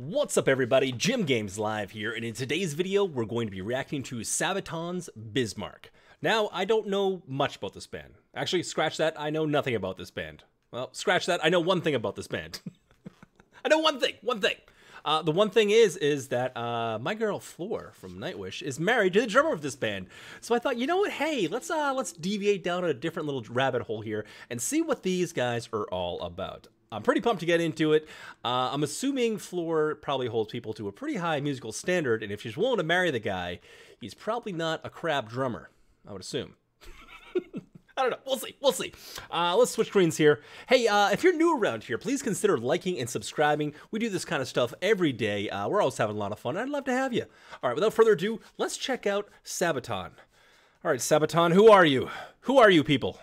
What's up everybody, Jim Games live here, and in today's video we're going to be reacting to Sabaton's Bismarck. Now, I don't know much about this band. Actually, scratch that, I know nothing about this band. Well, scratch that, I know one thing about this band. I know one thing. The one thing is that my girl Floor from Nightwish is married to the drummer of this band. So I thought, you know what, hey, let's deviate down a different little rabbit hole here and see what these guys are all about. I'm pretty pumped to get into it. I'm assuming Floor probably holds people to a pretty high musical standard, and if she's willing to marry the guy, he's probably not a crap drummer, I would assume. I don't know. We'll see. Let's switch screens here. Hey, if you're new around here, please consider liking and subscribing. We do this kind of stuff every day. We're always having a lot of fun, and I'd love to have you. All right, without further ado, let's check out Sabaton. All right, Sabaton, who are you? Who are you people?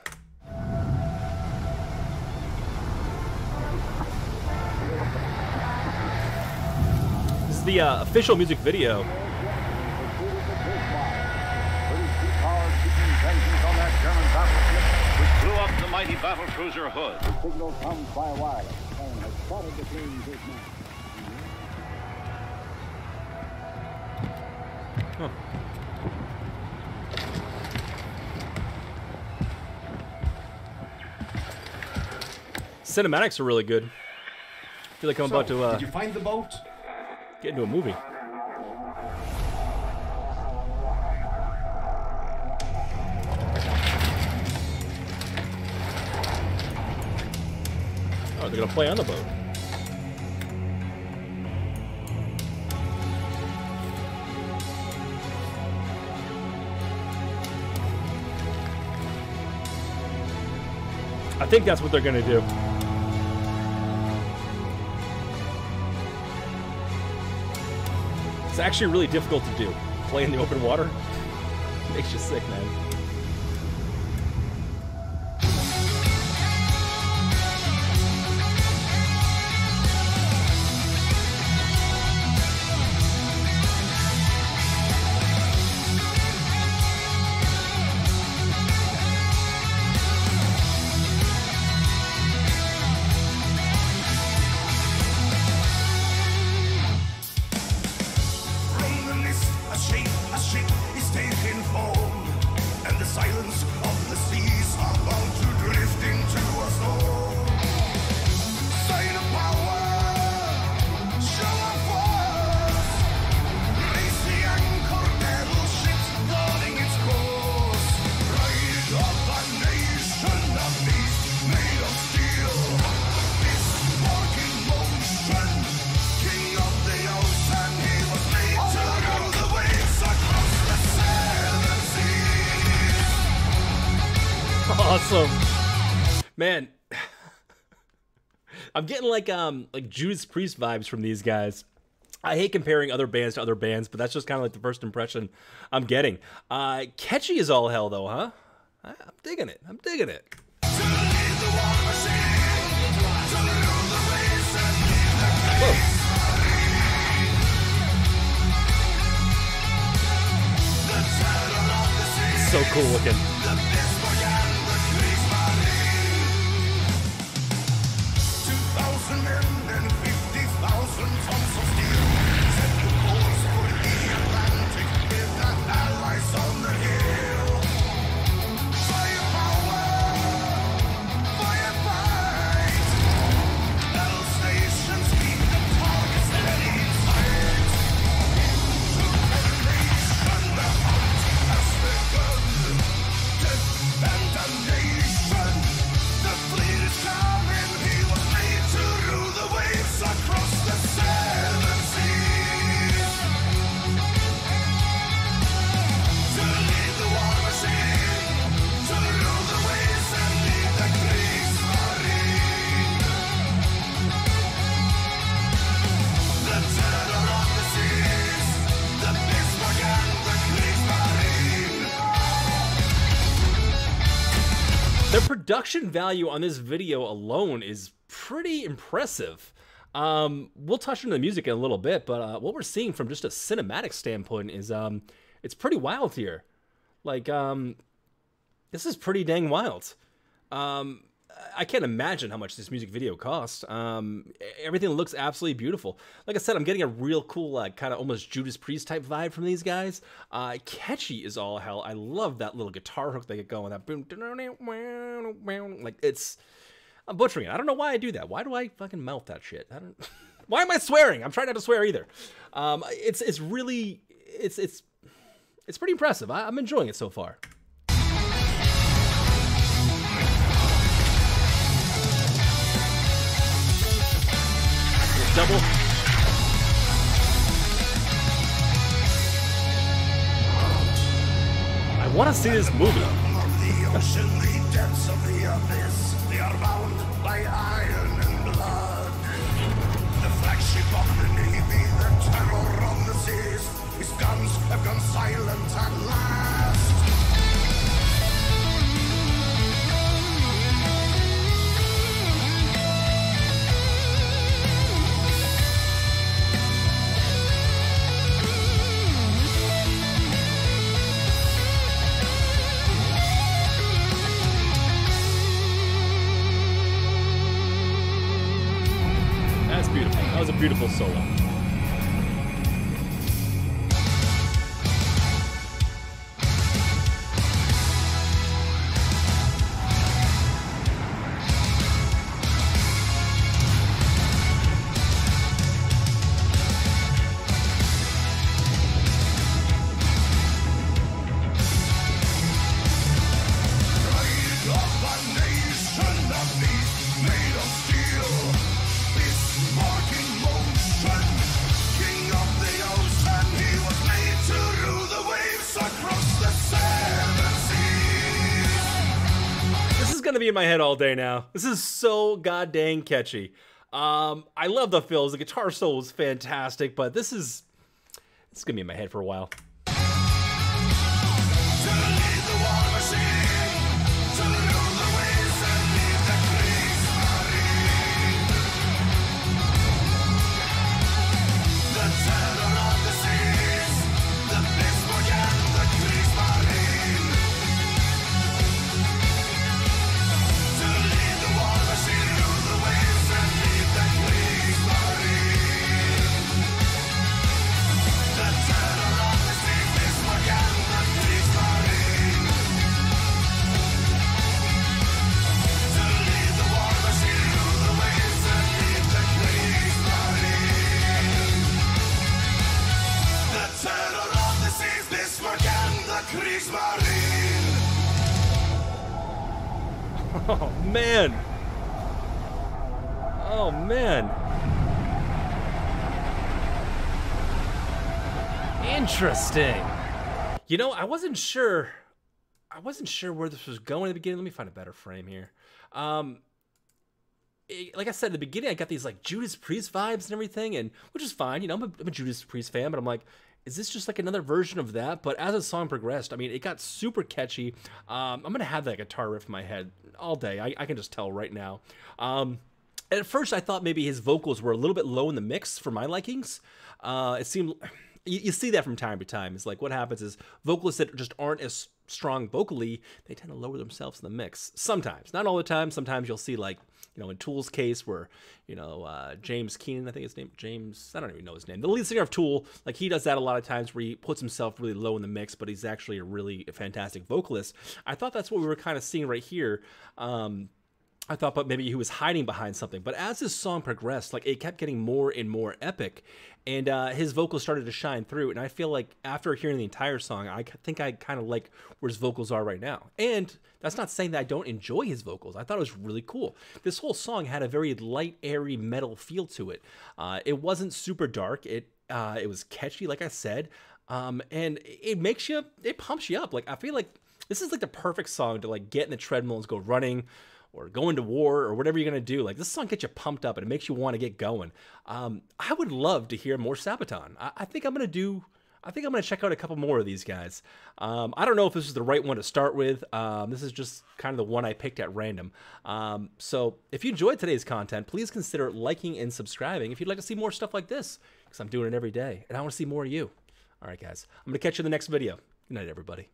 The official music video. Blew up the mighty battle cruiser Hood. Signal comes by wire and has spotted the plane this man. Cinematics are really good. I feel like I'm about to. Did you find the boat? Get into a movie. Oh, they're gonna play on the boat. I think that's what they're gonna do. It's actually really difficult to do. Play in the open water. Makes you sick, man. Awesome, man. I'm getting like Judas Priest vibes from these guys. I hate comparing other bands to other bands, but that's just kind of like the first impression I'm getting. Catchy as all hell, though, huh? I'm digging it. I'm digging it. Whoa. So cool looking. The production value on this video alone is pretty impressive. We'll touch on the music in a little bit, but what we're seeing from just a cinematic standpoint is it's pretty wild here. Like, this is pretty dang wild. I can't imagine how much this music video cost. Everything looks absolutely beautiful. Like I said, I'm getting a real cool, kind of almost Judas Priest type vibe from these guys. Catchy is all hell. I love that little guitar hook they get going. That boom, like it's. I'm butchering it. I don't know why I do that. Why do I fucking mouth that shit? I don't. Why am I swearing? I'm trying not to swear either. It's really it's pretty impressive. I'm enjoying it so far. Double. I want to see this movie. That was a beautiful solo. Gonna be in my head all day now. This is so goddamn catchy. I love the fills. The guitar solo is fantastic, but this is gonna be in my head for a while. Oh man. Oh man. Interesting. You know, I wasn't sure where this was going at the beginning. Let me find a better frame here. Like I said, at the beginning, I got these like Judas Priest vibes and everything, and which is fine. You know, I'm a Judas Priest fan, but I'm like, is this just like another version of that? But as the song progressed, I mean, it got super catchy. I'm gonna have that guitar riff in my head all day. I can just tell right now. At first, I thought maybe his vocals were a little bit low in the mix for my likings. It seemed you see that from time to time. It's like what happens is vocalists that just aren't as strong vocally, they tend to lower themselves in the mix sometimes. Not all the time. Sometimes you'll see like, you know, in Tool's case where, you know, James Keenan, I think his name, James, I don't even know his name, the lead singer of Tool, like he does that a lot of times where he puts himself really low in the mix, but he's actually a really fantastic vocalist. I thought that's what we were kind of seeing right here. I thought, but maybe he was hiding behind something. But as his song progressed, like it kept getting more and more epic, and his vocals started to shine through. And I feel like after hearing the entire song, I think I kind of like where his vocals are right now. And that's not saying that I don't enjoy his vocals. I thought it was really cool. This whole song had a very light, airy metal feel to it. It wasn't super dark. It was catchy, like I said, and it pumps you up. Like I feel like this is like the perfect song to like get in the treadmill and go running, or going to war, or whatever you're gonna do. Like this song gets you pumped up and it makes you want to get going. I would love to hear more Sabaton. I think I'm gonna check out a couple more of these guys. I don't know if this is the right one to start with. This is just kind of the one I picked at random. So if you enjoyed today's content, please consider liking and subscribing if you'd like to see more stuff like this, because I'm doing it every day and I want to see more of you. All right guys, I'm gonna catch you in the next video. Good night everybody.